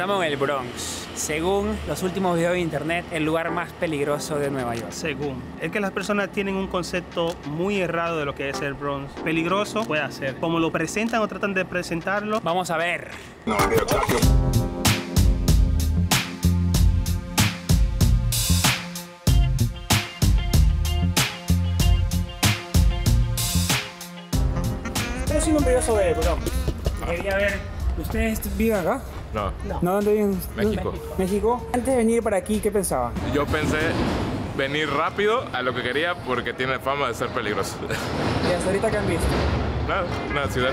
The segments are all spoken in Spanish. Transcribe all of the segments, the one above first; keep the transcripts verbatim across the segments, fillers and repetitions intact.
Estamos en el Bronx, según los últimos videos de internet, el lugar más peligroso de Nueva York. Según. Es que las personas tienen un concepto muy errado de lo que es el Bronx. Peligroso puede ser. Como lo presentan o tratan de presentarlo, vamos a ver. No, no, no. Estoy haciendo un video sobre el Bronx. Quería ver, ¿ustedes viven acá? No. No. ¿No? ¿Dónde viven? México. México. Antes de venir para aquí, ¿qué pensaba? Yo pensé venir rápido a lo que quería porque tiene fama de ser peligroso. ¿Y hasta ahorita qué han visto? Nada, una ciudad.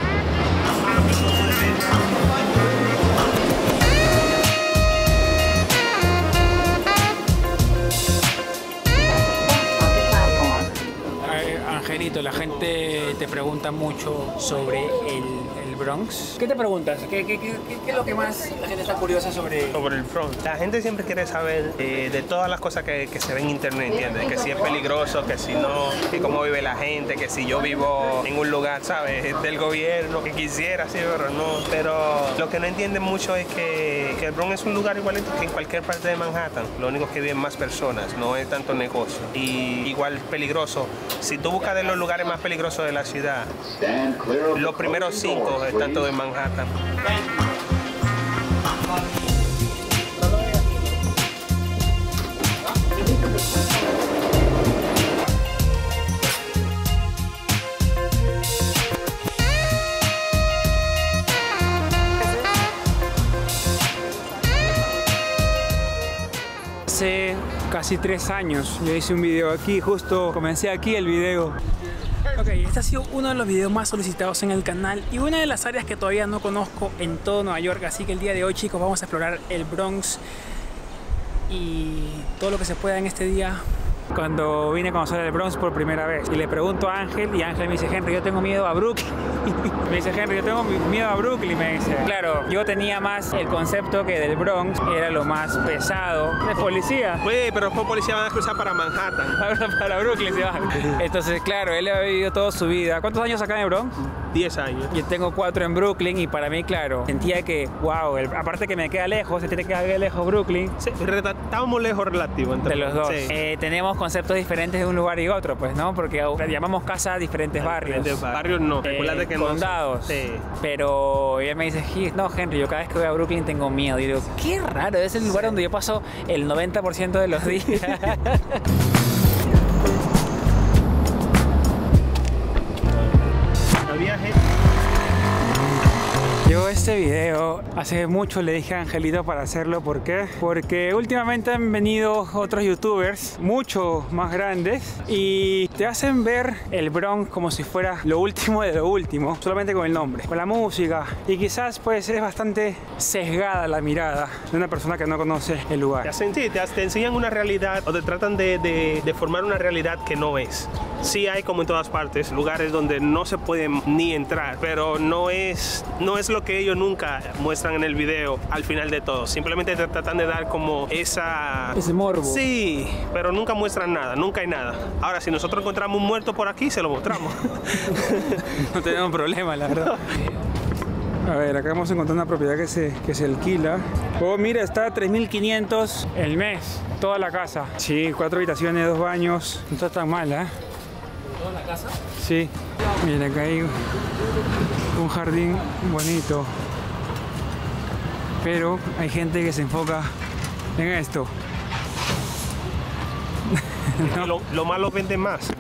Angelito, la gente te pregunta mucho sobre el, el Bronx. ¿Qué te preguntas? ¿Qué, qué, qué, ¿Qué es lo que más la gente está curiosa sobre, sobre el Bronx? La gente siempre quiere saber eh, de todas las cosas que, que se ven en internet, ¿entiendes? Que si es peligroso, que si no, que cómo vive la gente, que si yo vivo en un lugar, ¿sabes? Del gobierno, que quisiera, sí, pero no. Pero lo que no entienden mucho es que, que el Bronx es un lugar igualito que en cualquier parte de Manhattan. Lo único es que viven más personas, no es tanto negocio. Y igual peligroso. Si tú buscas de los lugares más peligrosos de la ciudad. Los primeros cinco están todos en Manhattan. Hace casi tres años yo hice un video aquí, justo comencé aquí el video. Ok, este ha sido uno de los videos más solicitados en el canal y una de las áreas que todavía no conozco en todo Nueva York, así que el día de hoy, chicos, vamos a explorar el Bronx y todo lo que se pueda en este día. Cuando vine a conocer el Bronx por primera vez y le pregunto a Ángel, y Ángel me dice, Henry, yo tengo miedo a Brooklyn. Me dice, Henry, yo tengo miedo a Brooklyn, me dice. Claro, yo tenía más el concepto que del Bronx era lo más pesado de policía. Oye, pero después policía van a cruzar para Manhattan. Ahora para Brooklyn se van. Entonces, claro, él ha vivido toda su vida. ¿Cuántos años acá en el Bronx? diez años. Yo tengo cuatro en Brooklyn y para mí, claro, sentía que, wow, el, aparte que me queda lejos, se tiene que quedar lejos Brooklyn. Sí, estamos lejos relativo. Entre de los dos. Sí. Eh, tenemos conceptos diferentes de un lugar y otro, pues, ¿no? Porque llamamos casa a diferentes barrios. Diferentes barrios no, eh, que condados. No. Sí. Pero ella me dice, no, Henry, yo cada vez que voy a Brooklyn tengo miedo. Y digo, qué raro, es el lugar sí. Donde yo paso el noventa por ciento de los días. Yo este video hace mucho le dije a Angelito para hacerlo, ¿por qué? Porque últimamente han venido otros youtubers mucho más grandes y te hacen ver el Bronx como si fuera lo último de lo último, solamente con el nombre, con la música, y quizás pues es bastante sesgada la mirada de una persona que no conoce el lugar. Te hacen, sí, te, te enseñan una realidad o te tratan de, de, de formar una realidad que no es. Sí hay, como en todas partes, lugares donde no se pueden ni entrar, pero no es, no es lo que ellos nunca muestran en el video al final de todo. Simplemente tratan de dar como esa... Ese morbo. Sí, pero nunca muestran nada, nunca hay nada. Ahora, si nosotros encontramos un muerto por aquí, se lo mostramos. No tenemos problema, la verdad. A ver, acá vamos a encontrar una propiedad que se, que se alquila. Oh, mira, está a tres mil quinientos el mes, toda la casa. Sí, cuatro habitaciones, dos baños. No está tan mal, ¿eh? ¿Toda la casa? Sí. Mira, acá hay un jardín bonito, pero hay gente que se enfoca en esto. ¿No? Lo, lo malo vende más,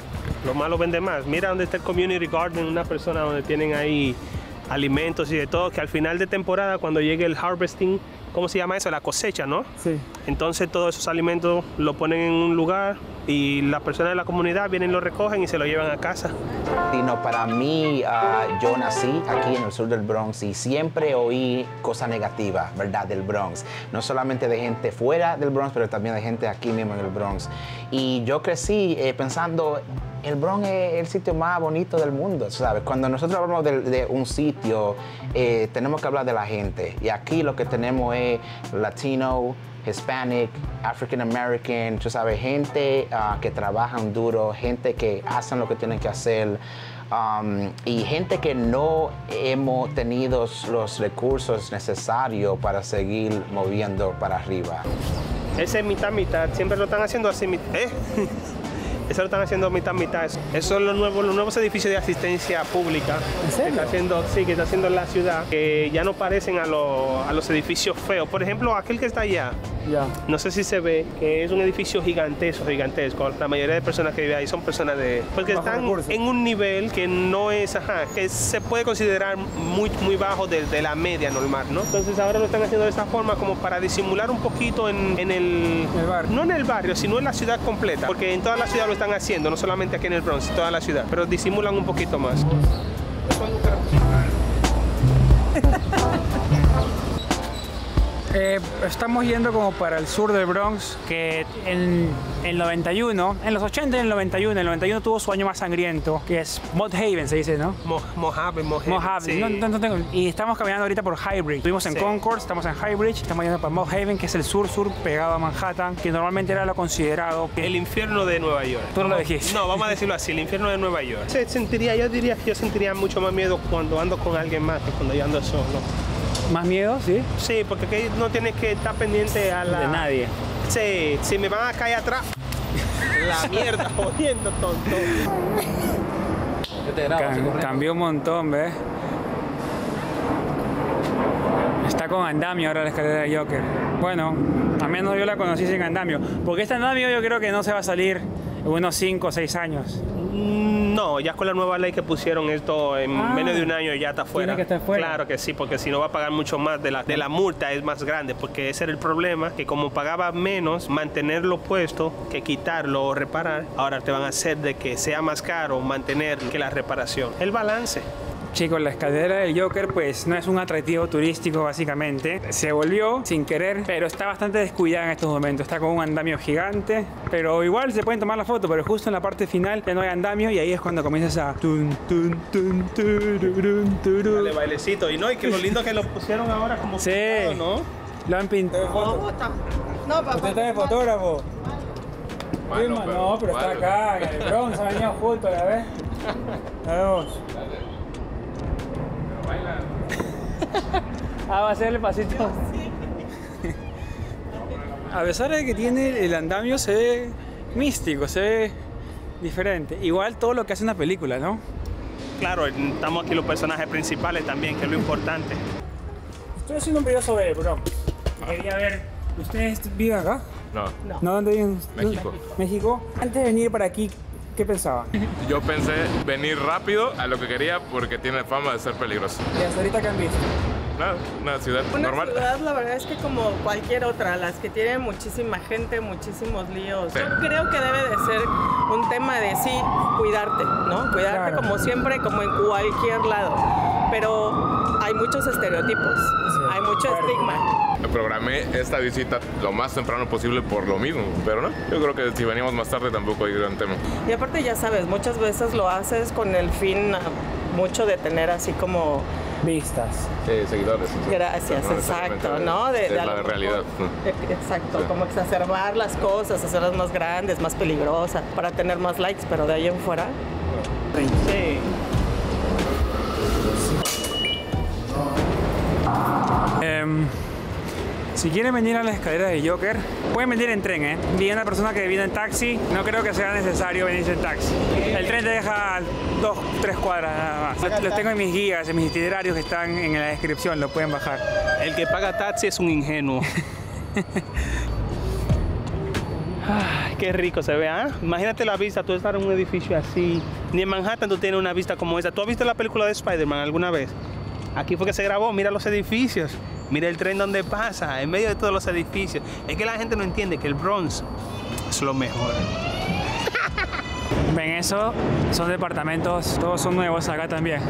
lo malo vende más. Mira donde está el community garden, una persona donde tienen ahí alimentos y de todo, que al final de temporada, cuando llegue el harvesting, ¿cómo se llama eso? La cosecha, ¿no? Sí. Entonces todos esos alimentos lo ponen en un lugar y las personas de la comunidad vienen, lo recogen y se lo llevan a casa. Y no, para mí, uh, yo nací aquí en el sur del Bronx y siempre oí cosas negativas, ¿verdad? Del Bronx. No solamente de gente fuera del Bronx, pero también de gente aquí mismo en el Bronx. Y yo crecí eh, pensando, el Bronx es el sitio más bonito del mundo, ¿sabes? Cuando nosotros hablamos de, de un sitio, eh, tenemos que hablar de la gente. Y aquí lo que tenemos es latino, hispanic, African American, tú sabes, gente uh, que trabajan duro, gente que hacen lo que tienen que hacer, um, y gente que no hemos tenido los recursos necesarios para seguir moviendo para arriba. Ese es mitad, mitad. Siempre lo están haciendo así, ¿eh? Eso lo están haciendo mitad, mitad. Esos son los nuevos, los nuevos edificios de asistencia pública. ¿En serio? Que está haciendo, sí, que está haciendo la ciudad, que ya no parecen a, lo, a los edificios feos. Por ejemplo, aquel que está allá, yeah. No sé si se ve, que es un edificio gigantesco, gigantesco. La mayoría de personas que viven ahí son personas de... Porque están en un nivel que no es, ajá, que se puede considerar muy, muy bajo de, de la media normal, ¿no? Entonces ahora lo están haciendo de esta forma como para disimular un poquito en, en el... el barrio. No en el barrio, sino en la ciudad completa, porque en toda la ciudad lo están haciendo, no solamente aquí en el Bronx, toda la ciudad, pero disimulan un poquito más. Eh, estamos yendo como para el sur del Bronx, que en el noventa y uno, en los ochenta y el noventa y uno, el noventa y uno tuvo su año más sangriento, que es Mott Haven, se dice, ¿no? Mo, Mott Haven, Mott Haven, sí. no, no, no tengo. Y estamos caminando ahorita por High Bridge. Estuvimos en sí. Concord, estamos en High Bridge, estamos yendo para Mott Haven, que es el sur-sur pegado a Manhattan, que normalmente era lo considerado... Que... El infierno de Nueva York. Tú no lo dijiste. No, vamos a decirlo así, el infierno de Nueva York. Se sentiría, yo diría que yo sentiría mucho más miedo cuando ando con alguien más que cuando yo ando solo. ¿Más miedo? Sí. Sí, porque aquí no tienes que estar pendiente a la... De nadie. Sí, si me van a caer atrás. La mierda, jodiendo, tonto. Yo te grabo, Cam cambió un montón, ¿ves? Está con andamio ahora la escalera de Joker. Bueno, a menos yo la conocí sin andamio. Porque este andamio yo creo que no se va a salir en unos cinco o seis años. No, ya con la nueva ley que pusieron esto en ah, menos de un año ya está fuera. Tiene que estar fuera. Claro que sí, porque si no va a pagar mucho más de la, de la multa, es más grande, porque ese era el problema, que como pagaba menos mantenerlo puesto que quitarlo o reparar, ahora te van a hacer de que sea más caro mantener que la reparación. El balance. Chicos, la escalera del Joker pues no es un atractivo turístico básicamente. Se volvió sin querer, pero está bastante descuidada en estos momentos. Está con un andamio gigante, pero igual se pueden tomar la foto, pero justo en la parte final ya no hay andamio y ahí es cuando comienzas a... Dale, bailecito. Y no, y que lo lindo que lo pusieron ahora como sí, pintado, ¿no? Lo han pintado. No, papá. ¿Usted está de fotógrafo? Mano, sí, pero, no, pero mano, está acá, en el Bronx, ha venido junto, ¿la ves? Vamos. Ah, va a ser el pasito. A pesar de que tiene el andamio, se ve místico, se ve diferente. Igual todo lo que hace una película, ¿no? Claro, estamos aquí los personajes principales también, que es lo importante. Estoy haciendo un video sobre el Bronx. Quería ver, ¿ustedes viven acá? No. ¿No? ¿Dónde viven? México. ¿México? Antes de venir para aquí, ¿qué pensaba? Yo pensé venir rápido a lo que quería porque tiene fama de ser peligroso. ¿Y hasta ahorita qué han visto? Nada, una ciudad una normal. Una ciudad, la verdad es que como cualquier otra, las que tienen muchísima gente, muchísimos líos. Sí. Yo creo que debe de ser un tema de sí, cuidarte, ¿no? Cuidarte claro. Como siempre, como en cualquier lado. Pero hay muchos estereotipos, sí. Hay mucho claro. Estigma. Programé esta visita lo más temprano posible por lo mismo, pero no, yo creo que si venimos más tarde tampoco hay gran tema. Y aparte ya sabes, muchas veces lo haces con el fin mucho de tener así como... Vistas. Sí, seguidores. Sí. Gracias, no, exacto, ¿no? De, de, de la algo, realidad. Como, exacto, sí. Como exacerbar las cosas, hacerlas más grandes, más peligrosas, para tener más likes, pero de ahí en fuera... Sí. Um, Si quieren venir a las escaleras de Joker, pueden venir en tren, ¿eh? Vi a una persona que viene en taxi, no creo que sea necesario venirse en taxi. El tren te deja dos, tres cuadras nada más. Los tengo en mis guías, en mis itinerarios que están en la descripción, lo pueden bajar. El que paga taxi es un ingenuo. Ah, qué rico se ve, ¿eh? Imagínate la vista, tú estar en un edificio así. Ni en Manhattan tú tienes una vista como esa. ¿Tú has visto la película de Spider-Man alguna vez? Aquí fue que se grabó, mira los edificios. Mira el tren donde pasa, en medio de todos los edificios. Es que la gente no entiende que el Bronx es lo mejor. Ven eso, son departamentos, todos son nuevos acá también.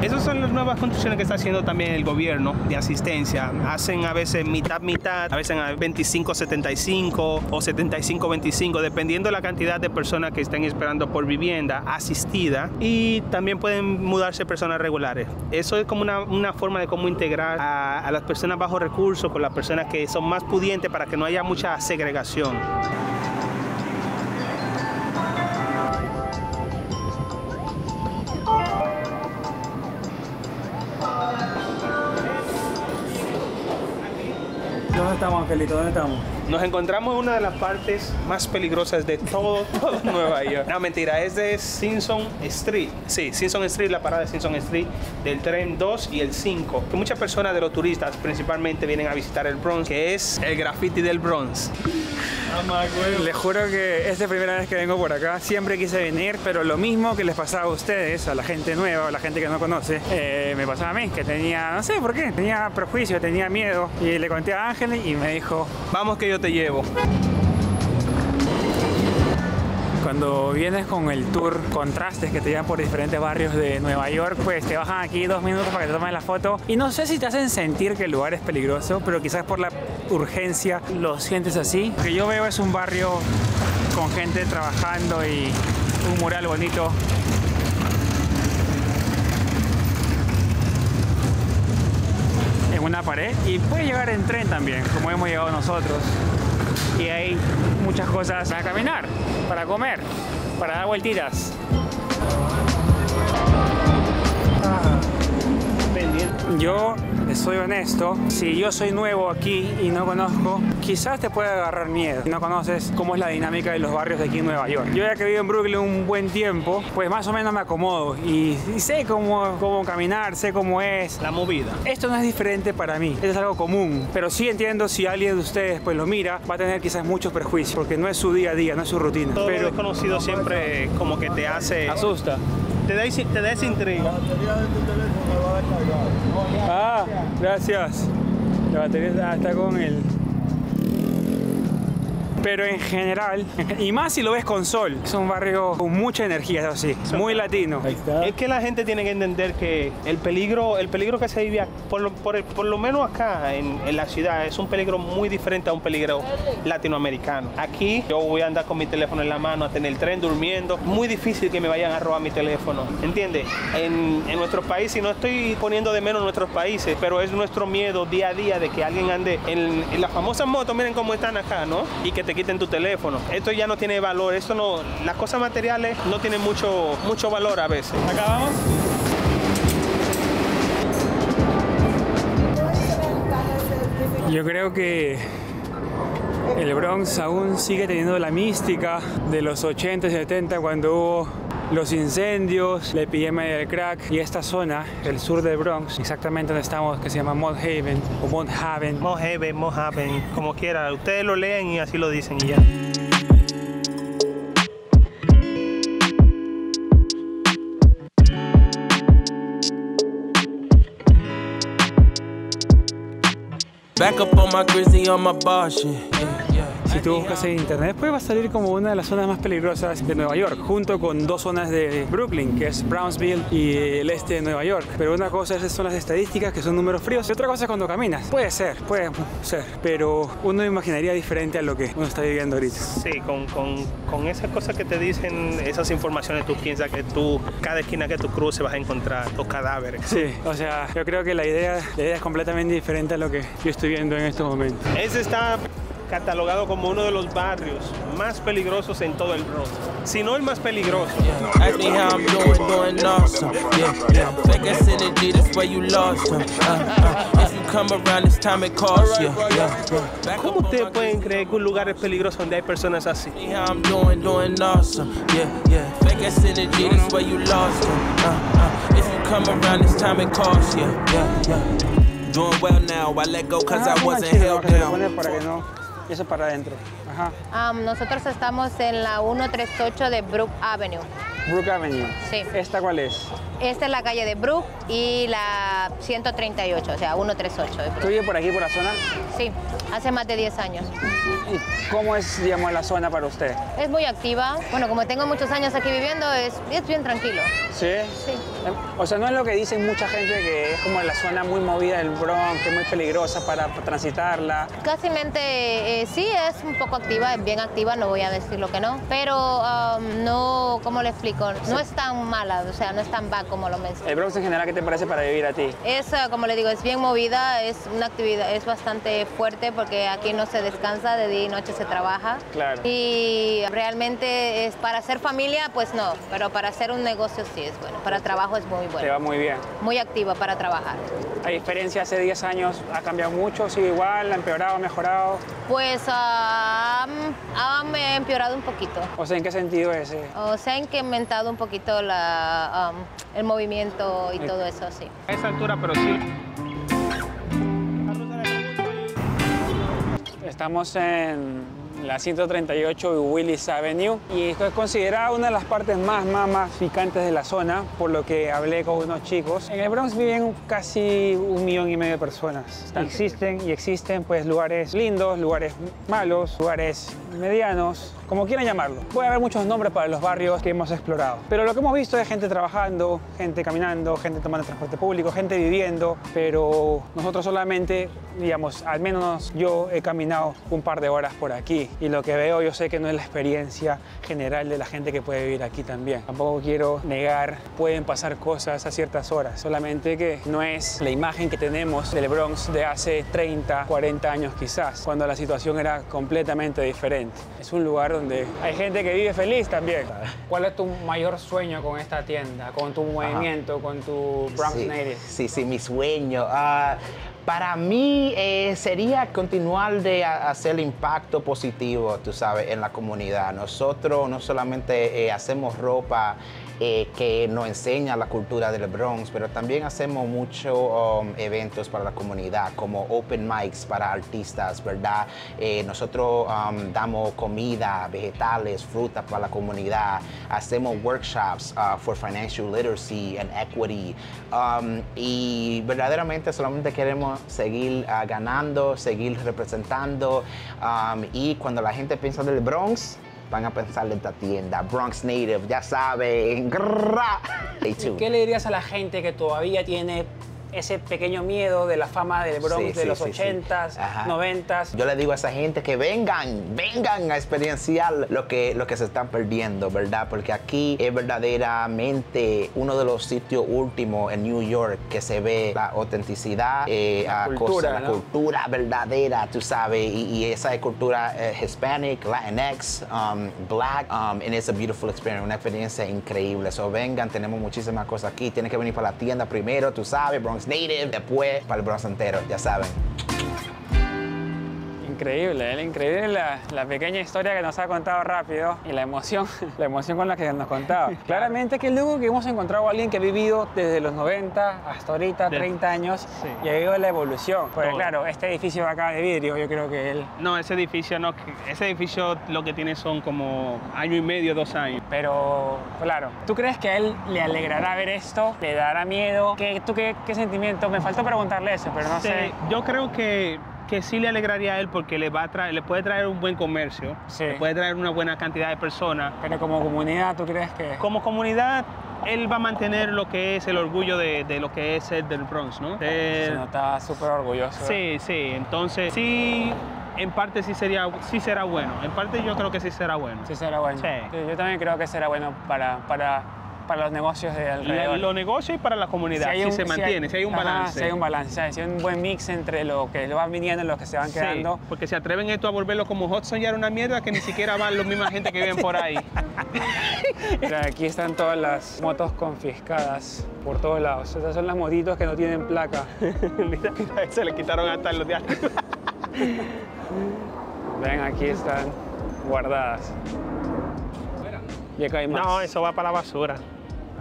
Esas son las nuevas construcciones que está haciendo también el gobierno de asistencia. Hacen a veces mitad, mitad, a veces veinticinco setenta y cinco o setenta y cinco veinticinco, dependiendo de la cantidad de personas que estén esperando por vivienda asistida. Y también pueden mudarse personas regulares. Eso es como una, una forma de cómo integrar a, a las personas bajo recursos con las personas que son más pudientes para que no haya mucha segregación. ¿Dónde estamos, Angelito? ¿Dónde estamos? Nos encontramos en una de las partes más peligrosas de todo, todo Nueva York. No, mentira, es de Simpson Street. Sí, Simpson Street, la parada de Simpson Street del tren dos y el cinco. Que muchas personas de los turistas principalmente vienen a visitar el Bronx, que es el graffiti del Bronx. Les juro que es la primera vez que vengo por acá. Siempre quise venir, pero lo mismo que les pasaba a ustedes, a la gente nueva, a la gente que no conoce, eh, me pasaba a mí, que tenía, no sé por qué, tenía prejuicio, tenía miedo. Y le conté a Ángel y me dijo, vamos que yo te llevo. Cuando vienes con el tour Contrastes, que te llevan por diferentes barrios de Nueva York, pues te bajan aquí dos minutos para que te tomen la foto. Y no sé si te hacen sentir que el lugar es peligroso, pero quizás por la urgencia lo sientes así. Lo que yo veo es un barrio con gente trabajando y un mural bonito. En una pared, y puede llegar en tren también, como hemos llegado nosotros. Y hay muchas cosas para caminar, para comer, para dar vueltitas. Ah. Yo soy honesto, si yo soy nuevo aquí y no conozco, quizás te puede agarrar miedo. Si no conoces cómo es la dinámica de los barrios de aquí en Nueva York. Yo ya que vivo en Brooklyn un buen tiempo, pues más o menos me acomodo y, y sé cómo, cómo caminar, sé cómo es la movida. Esto no es diferente para mí, esto es algo común, pero sí entiendo si alguien de ustedes pues lo mira, va a tener quizás muchos prejuicios, porque no es su día a día, no es su rutina. Todo pero desconocido siempre como que te hace... asusta. Te da, te da esa intriga. La batería de tu teléfono me va a descargar. No, ya, ah, gracias. La batería ah, está con el... Pero en general, y más si lo ves con sol, es un barrio con mucha energía, eso sí, muy latino. Es que la gente tiene que entender que el peligro, el peligro que se vive, por lo, por el, por lo menos acá en, en la ciudad, es un peligro muy diferente a un peligro latinoamericano. Aquí yo voy a andar con mi teléfono en la mano, a tener el tren durmiendo, muy difícil que me vayan a robar mi teléfono, ¿entiendes? En, en nuestro país, y no estoy poniendo de menos nuestros países, pero es nuestro miedo día a día de que alguien ande en, en las famosas motos, miren cómo están acá, ¿no? Y que te quiten tu teléfono. Esto ya no tiene valor, esto no, las cosas materiales no tienen mucho mucho valor a veces. Acá vamos. Yo creo que el Bronx aún sigue teniendo la mística de los ochenta y setenta, cuando hubo los incendios, la epidemia del crack, y esta zona, el sur del Bronx, exactamente donde estamos, que se llama Mott Haven o Mott Haven. Mott Haven, Mott Haven, como quiera, ustedes lo leen y así lo dicen y ya. Back up on my grizzly on my bar shit. Yeah. Si tú buscas en internet, pues va a salir como una de las zonas más peligrosas de Nueva York, junto con dos zonas de Brooklyn, que es Brownsville y el este de Nueva York. Pero una cosa es, son las estadísticas, que son números fríos, y otra cosa es cuando caminas. Puede ser, puede ser, pero uno imaginaría diferente a lo que uno está viviendo ahorita. Sí, con, con, con esas cosas que te dicen, esas informaciones, tú piensas que tú, cada esquina que tú cruces vas a encontrar los cadáveres. Sí, o sea, yo creo que la idea, la idea es completamente diferente a lo que yo estoy viendo en estos momentos. Ese está... catalogado como uno de los barrios más peligrosos en todo el Bronx, si no el más peligroso. ¿Cómo ustedes pueden creer que un lugar es peligroso donde hay personas así? Eso para adentro. Ajá. Um, nosotros estamos en la ciento treinta y ocho de Brook Avenue. Brook Avenue. Sí. ¿Esta cuál es? Esta es la calle de Brook y la ciento treinta y ocho, o sea, ciento treinta y ocho de Brook. ¿Tú vives por aquí, por la zona? Sí, hace más de diez años. ¿Y cómo es, digamos, la zona para usted? Es muy activa. Bueno, como tengo muchos años aquí viviendo, es, es bien tranquilo. ¿Sí? Sí. O sea, no es lo que dicen mucha gente, que es como la zona muy movida del Bronx, que es muy peligrosa para transitarla. Casi mente, eh, sí, es un poco activa, es bien activa, no voy a decir lo que no, pero um, no, ¿cómo le explico? No es tan mala, o sea, no es tan baja como lo mencioné. ¿El Bronx en general qué te parece para vivir a ti? Es, como le digo, es bien movida, es una actividad, es bastante fuerte porque aquí no se descansa, de día y noche se trabaja. Claro. Y realmente es para hacer familia, pues no, pero para hacer un negocio sí es bueno, para trabajo es muy bueno. Te va muy bien. Muy activa para trabajar. A diferencia hace diez años, ¿ha cambiado mucho? ¿Sigue igual? ¿Ha empeorado? ¿Ha mejorado? Pues uh, ha empeorado un poquito. O sea, ¿en qué sentido es? O sea, en que ha aumentado un poquito la, um, el movimiento y sí. todo eso, sí. A esa altura, pero sí. Estamos en la ciento treinta y ocho y Willis Avenue, y es considerada una de las partes más, más, más picantes de la zona, por lo que hablé con unos chicos. En el Bronx viven casi un millón y medio de personas. Existen y existen pues lugares lindos, lugares malos, lugares medianos, como quieran llamarlo. Puede haber muchos nombres para los barrios que hemos explorado, pero lo que hemos visto es gente trabajando, gente caminando, gente tomando transporte público, gente viviendo, pero nosotros solamente, digamos, al menos yo he caminado un par de horas por aquí. Y lo que veo, yo sé que no es la experiencia general de la gente que puede vivir aquí también. Tampoco quiero negar, pueden pasar cosas a ciertas horas, solamente que no es la imagen que tenemos del Bronx de hace treinta, cuarenta años quizás, cuando la situación era completamente diferente. Es un lugar donde hay gente que vive feliz también. ¿Cuál es tu mayor sueño con esta tienda, con tu movimiento, Ajá. con tu Bronx sí, Native? Sí, sí, mi sueño. Uh... Para mí eh, sería continuar de hacer impacto positivo, tú sabes, en la comunidad. Nosotros no solamente eh, hacemos ropa eh, que nos enseña la cultura del Bronx, pero también hacemos muchos um, eventos para la comunidad, como open mics para artistas, ¿verdad? Eh, nosotros um, damos comida, vegetales, frutas para la comunidad. Hacemos workshops uh, for financial literacy and equity. Um, y verdaderamente solamente queremos seguir uh, ganando, seguir representando, um, y cuando la gente piensa del Bronx, van a pensar en esta tienda, Bronx Native, ya saben. ¿Qué le dirías a la gente que todavía tiene ese pequeño miedo de la fama del Bronx sí, de sí, los sí, ochentas, sí. noventas? Yo le digo a esa gente que vengan, vengan a experienciar lo que, lo que se están perdiendo, ¿verdad? Porque aquí es verdaderamente uno de los sitios últimos en New York que se ve la autenticidad, eh, la, uh, cultura, cosa, ¿no? la cultura verdadera, tú sabes, y, y esa cultura eh, hispanic, Latinx, um, black, um, and it's a beautiful experience, una experiencia increíble. So vengan, tenemos muchísimas cosas aquí, tienen que venir para la tienda primero, tú sabes, Bronx Native, después para el Bronx entero, ya saben. Increíble, ¿eh? Increíble la, la pequeña historia que nos ha contado rápido y la emoción, la emoción con la que nos contaba. Claramente que luego que hemos encontrado a alguien que ha vivido desde los noventa hasta ahorita, de... treinta años, sí. y ha vivido la evolución. Porque Todo. claro, este edificio acá de vidrio, yo creo que él... No, ese edificio no, ese edificio lo que tiene son como año y medio, dos años. Pero, claro, ¿tú crees que a él le alegrará ver esto? ¿Le dará miedo? ¿Qué, tú qué, qué sentimiento? Me faltó preguntarle eso, pero no sí, sé. Yo creo que... que sí le alegraría a él porque le va a traer, le puede traer un buen comercio, sí. le puede traer una buena cantidad de personas. Pero como comunidad, ¿tú crees que...? Como comunidad, él va a mantener lo que es el orgullo de, de lo que es el del Bronx, ¿no? Se él... nota súper orgulloso. Sí, sí, entonces sí... En parte sí, sería, sí será bueno, en parte yo creo que sí será bueno. Sí será bueno. Sí. Sí, yo también creo que será bueno para... para... para los negocios de alrededor. Los negocios y para la comunidad, si, un, si se mantiene, si hay, si hay un balance. Ajá, si hay un balance, ¿sabes? Si hay un buen mix entre lo que van viniendo y los que se van sí, quedando. Porque si atreven esto a volverlo como Hudson, ya era una mierda que ni siquiera van la misma gente que viven por ahí. O sea, aquí están todas las motos confiscadas por todos lados. Esas son las motitos que no tienen placa. Se le quitaron hasta los de arriba. Ven, aquí están guardadas. Y acá hay más. No, eso va para la basura.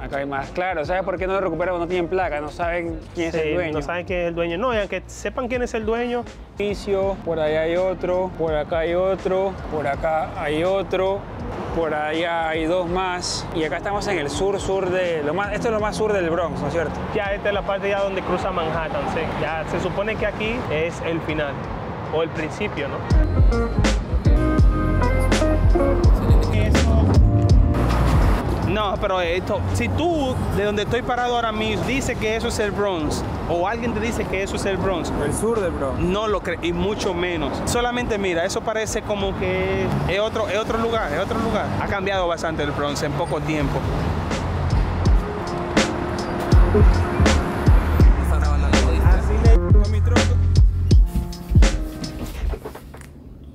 Acá hay más, claro. ¿Sabes por qué no lo recuperan? No tienen placa, no saben quién sí, es el dueño. No saben quién es el dueño. No, y aunque sepan quién es el dueño. Por allá hay otro, por acá hay otro, por acá hay otro, por allá hay dos más. Y acá estamos en el sur, sur de... Lo más, esto es lo más sur del Bronx, ¿no es cierto? Ya, esta es la parte ya donde cruza Manhattan. ¿Sí? Ya se supone que aquí es el final, o el principio, ¿no? Eso... No, pero esto, si tú, de donde estoy parado ahora mismo, dices que eso es el Bronx, o alguien te dice que eso es el Bronx. El sur del Bronx. No lo crees, y mucho menos. Solamente mira, eso parece como que es otro, es otro lugar, es otro lugar. Ha cambiado bastante el Bronx en poco tiempo. Así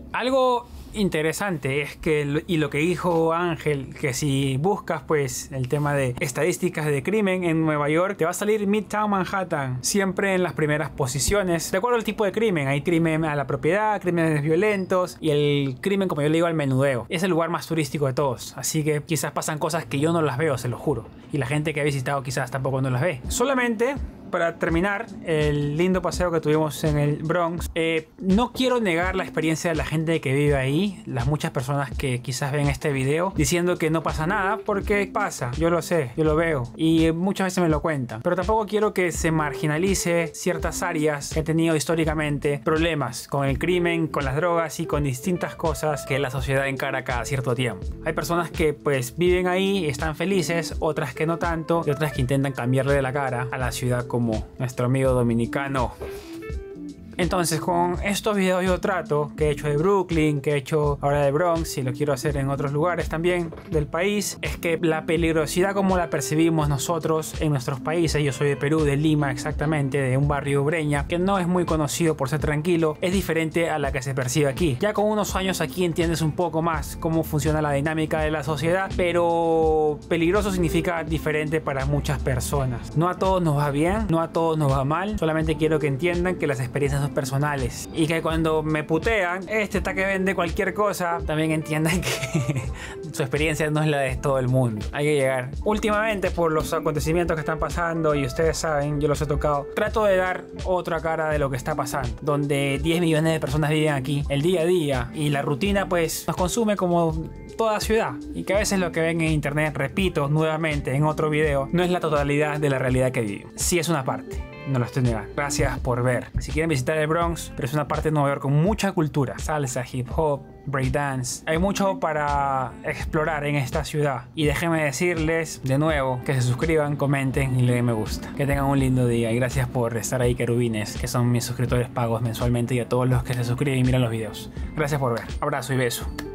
le... Algo interesante es que, y lo que dijo Ángel, que si buscas pues el tema de estadísticas de crimen en Nueva York, te va a salir Midtown Manhattan siempre en las primeras posiciones. De acuerdo al tipo de crimen, hay crimen a la propiedad, crímenes violentos y el crimen, como yo le digo, al menudeo. Es el lugar más turístico de todos, así que quizás pasan cosas que yo no las veo, se lo juro. Y la gente que ha visitado quizás tampoco no las ve. Solamente para terminar el lindo paseo que tuvimos en el Bronx, eh, no quiero negar la experiencia de la gente que vive ahí, las muchas personas que quizás ven este video diciendo que no pasa nada, porque pasa, yo lo sé, yo lo veo y muchas veces me lo cuentan, pero tampoco quiero que se marginalice ciertas áreas que han tenido históricamente problemas con el crimen, con las drogas y con distintas cosas que la sociedad encara cada cierto tiempo. Hay personas que pues viven ahí, están felices, otras que no tanto y otras que intentan cambiarle de la cara a la ciudad, como nuestro amigo dominicano. Entonces, con estos videos yo trato, que he hecho de Brooklyn, que he hecho ahora de Bronx, y lo quiero hacer en otros lugares también del país, es que la peligrosidad como la percibimos nosotros en nuestros países, yo soy de Perú, de Lima exactamente, de un barrio Breña, que no es muy conocido por ser tranquilo, es diferente a la que se percibe aquí. Ya con unos años aquí entiendes un poco más cómo funciona la dinámica de la sociedad, pero peligroso significa diferente para muchas personas. No a todos nos va bien, no a todos nos va mal, solamente quiero que entiendan que las experiencias son personales y que cuando me putean, este está que vende cualquier cosa, también entiendan que su experiencia no es la de todo el mundo. Hay que llegar. Últimamente, por los acontecimientos que están pasando, y ustedes saben, yo los he tocado, trato de dar otra cara de lo que está pasando, donde diez millones de personas viven aquí el día a día y la rutina pues nos consume como toda ciudad, y que a veces lo que ven en internet, repito nuevamente en otro video, no es la totalidad de la realidad que viven. Sí es una parte, no lo estoy negando. Gracias por ver. Si quieren visitar el Bronx, pero es una parte de Nueva York con mucha cultura, salsa, hip hop, breakdance. Hay mucho para explorar en esta ciudad. Y déjenme decirles de nuevo que se suscriban, comenten y le den me gusta. Que tengan un lindo día y gracias por estar ahí, querubines, que son mis suscriptores pagos mensualmente, y a todos los que se suscriben y miran los videos. Gracias por ver. Abrazo y beso.